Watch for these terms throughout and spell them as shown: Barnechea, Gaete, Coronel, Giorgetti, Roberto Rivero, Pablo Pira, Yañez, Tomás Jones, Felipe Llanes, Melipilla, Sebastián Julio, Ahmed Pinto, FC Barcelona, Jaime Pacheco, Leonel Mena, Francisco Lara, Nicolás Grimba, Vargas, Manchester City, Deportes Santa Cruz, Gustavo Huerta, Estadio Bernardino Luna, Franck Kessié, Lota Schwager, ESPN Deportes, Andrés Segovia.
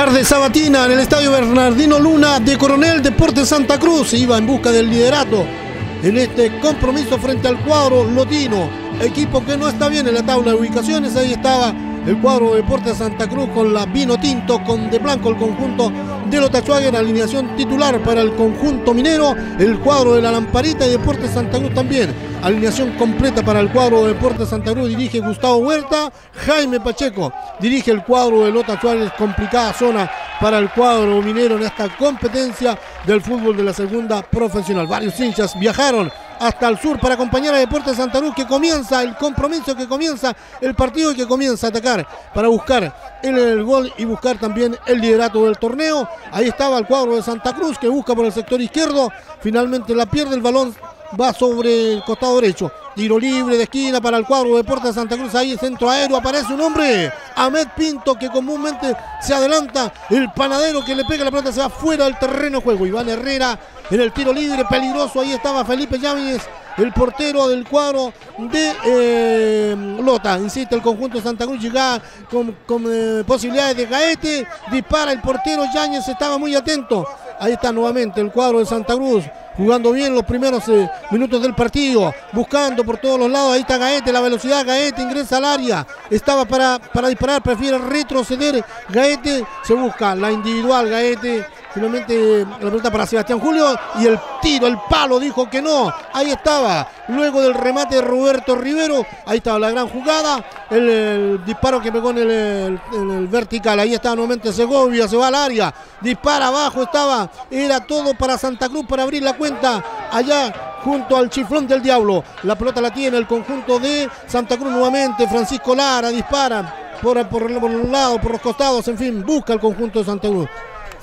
Tarde sabatina en el Estadio Bernardino Luna de Coronel. Deportes Santa Cruz iba en busca del liderato en este compromiso frente al cuadro lotino, equipo que no está bien en la tabla de ubicaciones. Ahí estaba el cuadro Deportes Santa Cruz con la vino tinto, con de blanco el conjunto de Lota Schwager, alineación titular para el conjunto minero, el cuadro de la lamparita, y Deportes Santa Cruz también alineación completa para el cuadro de Deportes Santa Cruz. Dirige Gustavo Huerta, Jaime Pacheco dirige el cuadro de Lota Schwager. Complicada zona para el cuadro minero en esta competencia del fútbol de la segunda profesional. Varios hinchas viajaron hasta el sur para acompañar a Deportes Santa Cruz, que comienza el compromiso, que comienza el partido y que comienza a atacar para buscar el gol y buscar también el liderato del torneo. Ahí estaba el cuadro de Santa Cruz, que busca por el sector izquierdo, finalmente la pierde, el balón va sobre el costado derecho. Tiro libre de esquina para el cuadro Deportes Santa Cruz. Ahí centro aéreo, aparece un hombre, Ahmed Pinto, que comúnmente se adelanta. El panadero que le pega la pelota, se va fuera del terreno de juego. Iván Herrera en el tiro libre peligroso. Ahí estaba Felipe Llanes, el portero del cuadro de Lota. Insiste el conjunto de Santa Cruz, llega con posibilidades de Gaete. Dispara el portero Yañez, estaba muy atento. Ahí está nuevamente el cuadro de Santa Cruz, jugando bien los primeros minutos del partido, buscando por todos los lados. Ahí está Gaete, la velocidad, Gaete ingresa al área, estaba para disparar, prefiere retroceder Gaete, se busca la individual Gaete, finalmente la pelota para Sebastián Julio, y el tiro, el palo dijo que no, ahí estaba, luego del remate de Roberto Rivero, ahí estaba la gran jugada, el disparo que pegó en el vertical. Ahí estaba nuevamente Segovia, se va al área, dispara abajo, estaba, era todo para Santa Cruz para abrir la cuenta allá junto al chiflón del diablo. La pelota la tiene el conjunto de Santa Cruz nuevamente, Francisco Lara dispara por un lado, por los costados, en fin, busca el conjunto de Santa Cruz.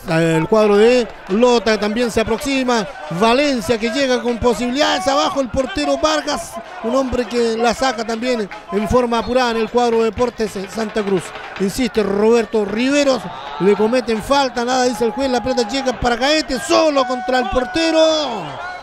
El cuadro de Lota también se aproxima, Valencia que llega con posibilidades, abajo el portero Vargas, un hombre que la saca también en forma apurada en el cuadro de Deportes Santa Cruz. Insiste Roberto Riveros, le cometen falta, nada dice el juez, la pelota llega para Gaete, solo contra el portero,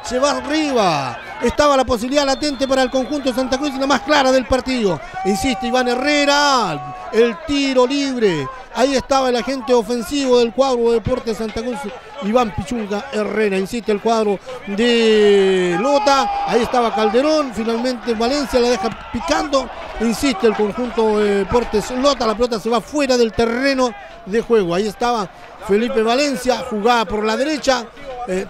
se va arriba, estaba la posibilidad latente para el conjunto de Santa Cruz y la más clara del partido. Insiste Iván Herrera, el tiro libre, ahí estaba el agente ofensivo del cuadro de Deportes Santa Cruz, Iván Pichunga Herrera. Insiste el cuadro de Lota, ahí estaba Calderón, finalmente Valencia la deja picando, insiste el conjunto de Deportes Lota, la pelota se va fuera del terreno de juego. Ahí estaba Felipe Valencia, jugaba por la derecha,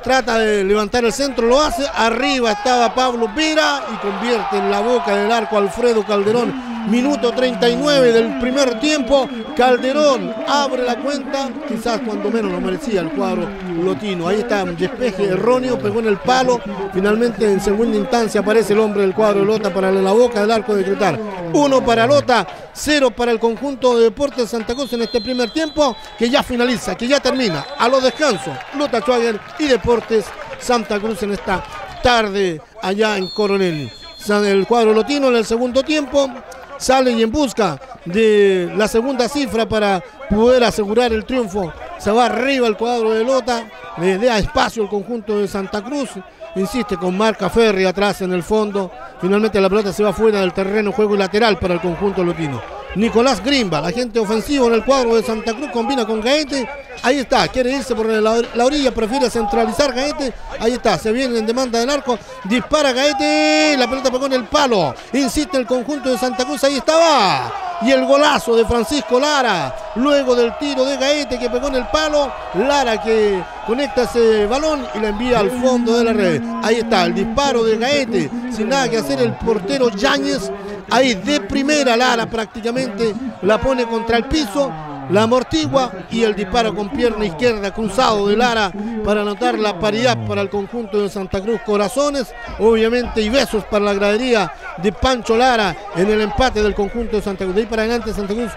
trata de levantar el centro, lo hace, arriba estaba Pablo Pira y convierte en la boca del arco Alfredo Calderón. Minuto 39 del primer tiempo, Calderón abre la cuenta, quizás cuando menos lo merecía el cuadro lotino. Ahí está un despeje erróneo, pegó en el palo, finalmente en segunda instancia aparece el hombre del cuadro de Lota para la boca del arco de Cretar. 1 para Lota, 0 para el conjunto de Deportes Santa Cruz en este primer tiempo, que ya finaliza, que ya termina, a los descansos, Lota Schwager y Deportes Santa Cruz en esta tarde allá en Coronel. El cuadro lotino en el segundo tiempo sale y en busca de la segunda cifra para poder asegurar el triunfo. Se va arriba el cuadro de Lota, le da espacio el conjunto de Santa Cruz, insiste con marca Ferri atrás en el fondo, finalmente la pelota se va fuera del terreno, juego lateral para el conjunto lotino. Nicolás Grimba, el agente ofensivo en el cuadro de Santa Cruz, combina con Gaete, ahí está, quiere irse por la orilla, prefiere centralizar Gaete, ahí está, se viene en demanda del arco, dispara Gaete, la pelota pegó en el palo, insiste el conjunto de Santa Cruz, ahí estaba, y el golazo de Francisco Lara, luego del tiro de Gaete que pegó en el palo, Lara que conecta ese balón y la envía al fondo de la red. Ahí está el disparo de Gaete, sin nada que hacer el portero Yañez, ahí de primera Lara prácticamente la pone contra el piso, la amortigua y el disparo con pierna izquierda cruzado de Lara para anotar la paridad para el conjunto de Santa Cruz. Corazones obviamente y besos para la gradería de Pancho Lara en el empate del conjunto de Santa Cruz. De ahí para adelante Santa Cruz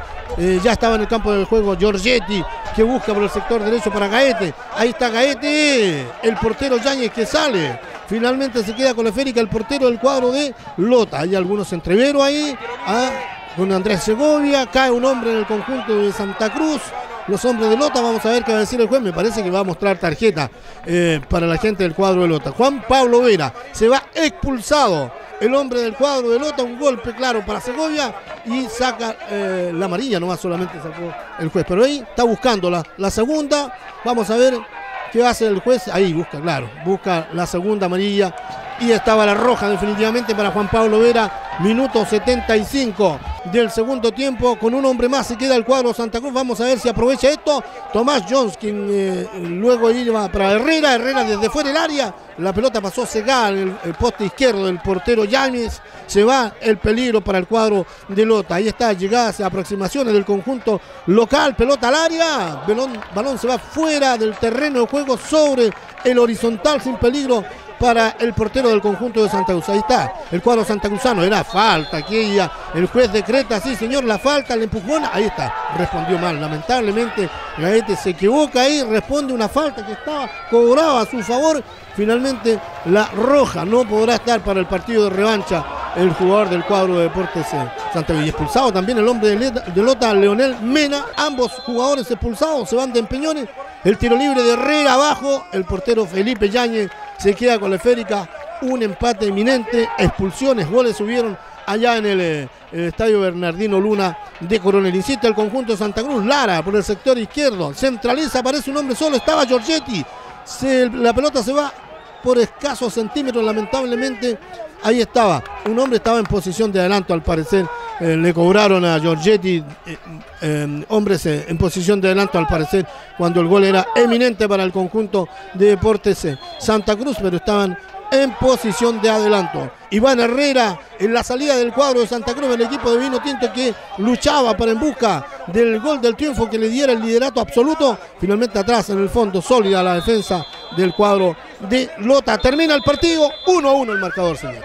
ya estaba en el campo del juego Giorgetti, que busca por el sector derecho para Gaete, ahí está Gaete, el portero Yañez que sale, finalmente se queda con la esférica el portero del cuadro de Lota. Hay algunos entreveros ahí con Andrés Segovia, cae un hombre en el conjunto de Santa Cruz. Los hombres de Lota, vamos a ver qué va a decir el juez, me parece que va a mostrar tarjeta para la gente del cuadro de Lota. Juan Pablo Vera se va expulsado el hombre del cuadro de Lota, un golpe claro para Segovia y saca la amarilla, nomás solamente sacó el juez, pero ahí está buscando la segunda. Vamos a ver qué va a hacer el juez, ahí busca, claro, busca la segunda amarilla y estaba la roja definitivamente para Juan Pablo Vera. Minuto 75 del segundo tiempo, con un hombre más se queda el cuadro Santa Cruz. Vamos a ver si aprovecha esto Tomás Jones, quien luego iba para Herrera. Herrera desde fuera del área, la pelota pasó cegada el poste izquierdo del portero Yañez. Se va el peligro para el cuadro de Lota. Ahí está, llegadas, aproximaciones del conjunto local, pelota al área, balón se va fuera del terreno de juego sobre el horizontal sin peligro para el portero del conjunto de Santa Cruz. Ahí está el cuadro santacruzano, era falta aquella, el juez decreta, sí señor, la falta, el empujón, ahí está, respondió mal, lamentablemente Gaete se equivoca ahí, responde una falta que estaba cobrada a su favor. Finalmente la roja no podrá estar para el partido de revancha el jugador del cuadro de Deportes Santa Cruz. Y expulsado también el hombre de Lota, Leonel Mena, ambos jugadores expulsados, se van de Empeñones. El tiro libre de Herrera abajo, el portero Felipe Llanes se queda con la esférica, un empate inminente, expulsiones, goles hubieron allá en el Estadio Bernardino Luna de Coronel. Insiste el conjunto de Santa Cruz, Lara por el sector izquierdo, centraliza, aparece un hombre solo, estaba Giorgetti, la pelota se va por escasos centímetros, lamentablemente ahí estaba, un hombre estaba en posición de adelanto al parecer, le cobraron a Giorgetti hombres en posición de adelanto al parecer, cuando el gol era eminente para el conjunto de Deportes Santa Cruz, pero estaban en posición de adelanto. Iván Herrera en la salida del cuadro de Santa Cruz, el equipo de Vino Tinto que luchaba para en busca del gol del triunfo que le diera el liderato absoluto, finalmente atrás en el fondo, sólida la defensa del cuadro de Lota. Termina el partido, 1-1 el marcador, señores.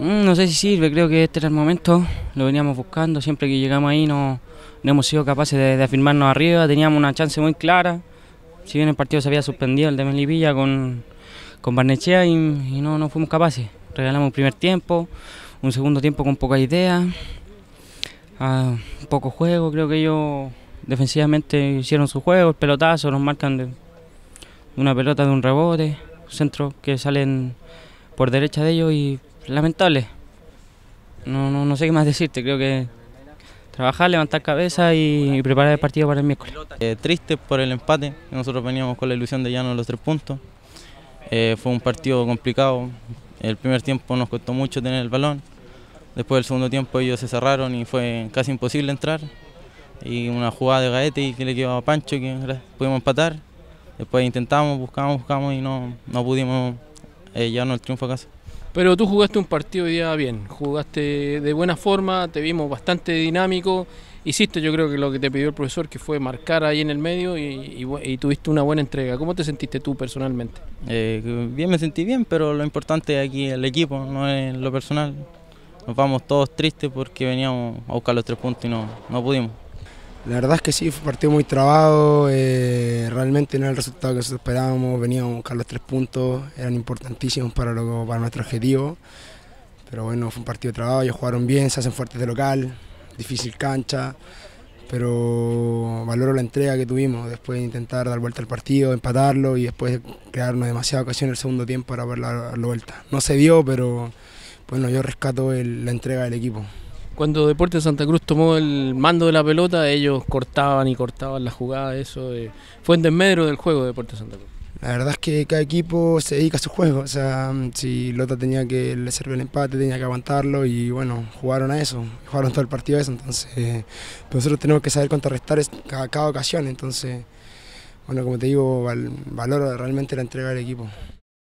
No sé si sirve, creo que este era el momento, lo veníamos buscando, siempre que llegamos ahí no hemos sido capaces de afirmarnos arriba, teníamos una chance muy clara, si bien el partido se había suspendido, el de Melipilla con Barnechea y no fuimos capaces, regalamos un primer tiempo, un segundo tiempo con poca idea, poco juego, creo que ellos defensivamente hicieron su juego, el pelotazo, nos marcan de una pelota de un rebote, centros que salen por derecha de ellos y lamentable, no sé qué más decirte, creo que trabajar, levantar cabeza y preparar el partido para el miércoles. Triste por el empate, nosotros veníamos con la ilusión de llevarnos los 3 puntos, fue un partido complicado, el primer tiempo nos costó mucho tener el balón, después del segundo tiempo ellos se cerraron y fue casi imposible entrar, y una jugada de Gaete que le quedó a Pancho que pudimos empatar, después intentamos, buscamos y no pudimos llevarnos el triunfo a casa. Pero tú jugaste un partido hoy día bien, jugaste de buena forma, te vimos bastante dinámico, hiciste yo creo que lo que te pidió el profesor que fue marcar ahí en el medio y tuviste una buena entrega. ¿Cómo te sentiste tú personalmente? Bien, me sentí bien, pero lo importante es aquí el equipo, no es lo personal. Nos vamos todos tristes porque veníamos a buscar los 3 puntos y no pudimos. La verdad es que sí, fue un partido muy trabado, realmente no era el resultado que nosotros esperábamos, veníamos a buscar los 3 puntos, eran importantísimos para nuestro objetivo, pero bueno, fue un partido trabado, ellos jugaron bien, se hacen fuertes de local, difícil cancha, pero valoro la entrega que tuvimos, después de intentar dar vuelta al partido, empatarlo y después crearnos demasiada ocasión en el segundo tiempo para poder darlo vuelta. No se dio, pero bueno, yo rescato la entrega del equipo. Cuando Deportes Santa Cruz tomó el mando de la pelota, ellos cortaban la jugada, eso fue en desmedro del juego de Deportes Santa Cruz. La verdad es que cada equipo se dedica a su juego, o sea, si Lota tenía que le servir el empate, tenía que aguantarlo y bueno, jugaron a eso, jugaron todo el partido a eso, entonces nosotros tenemos que saber contrarrestar cada ocasión, entonces, bueno, como te digo, valoro realmente la entrega del equipo.